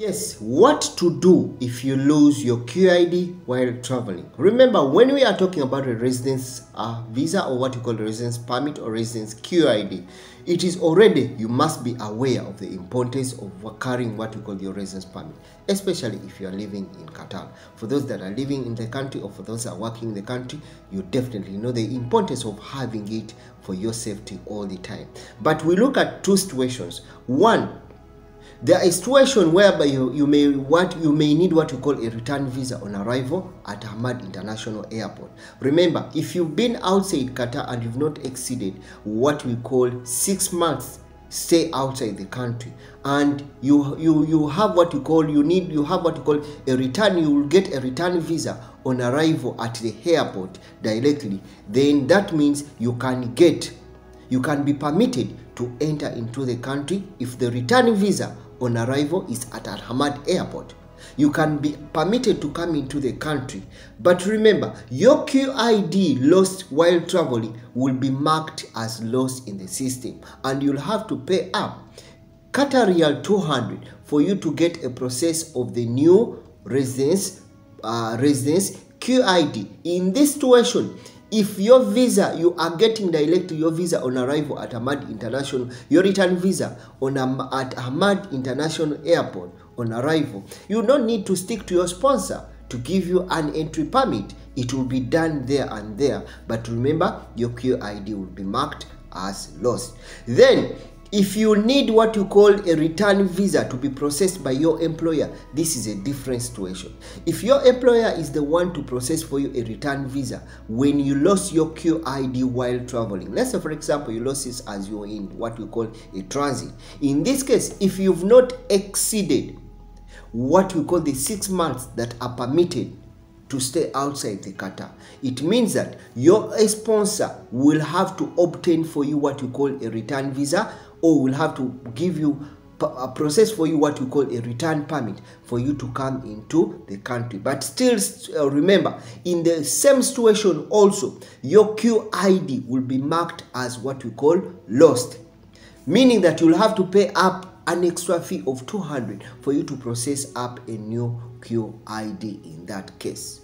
Yes, what to do if you lose your QID while traveling. Remember, when we are talking about a residence visa or what you call residence permit or residence QID, it is already, you must be aware of the importance of carrying what you call your residence permit, especially if you are living in Qatar. For those that are living in the country or for those that are working in the country, you definitely know the importance of having it for your safety all the time. But we look at two situations. One, there is a situation whereby you may need what you call a return visa on arrival at Hamad International Airport. Remember, if you've been outside Qatar and you've not exceeded what we call 6 months stay outside the country, and you have what you call a return, you will get a return visa on arrival at the airport directly, then that means you can be permitted to enter into the country if the return visa on arrival is at Hamad Airport. You can be permitted to come into the country, but remember, your QID lost while traveling will be marked as lost in the system, and you'll have to pay up Qatarial 200 for you to get a process of the new residence QID. In this situation, if your visa, you are getting directly your visa on arrival at Hamad International, your return visa at Hamad International Airport on arrival, you don't need to stick to your sponsor to give you an entry permit. It will be done there and there. But remember, your QID will be marked as lost. Then, if you need what you call a return visa to be processed by your employer, this is a different situation. If your employer is the one to process for you a return visa when you lost your QID while traveling, let's say for example you lost this as you're in what we call a transit. In this case, if you've not exceeded what we call the 6 months that are permitted to stay outside the Qatar, it means that your sponsor will have to obtain for you what you call a return visa, or will have to give you a process for you what you call a return permit for you to come into the country. But still remember, in the same situation also, your QID will be marked as what we call lost, meaning that you'll have to pay up an extra fee of 200 for you to process up a new QID in that case.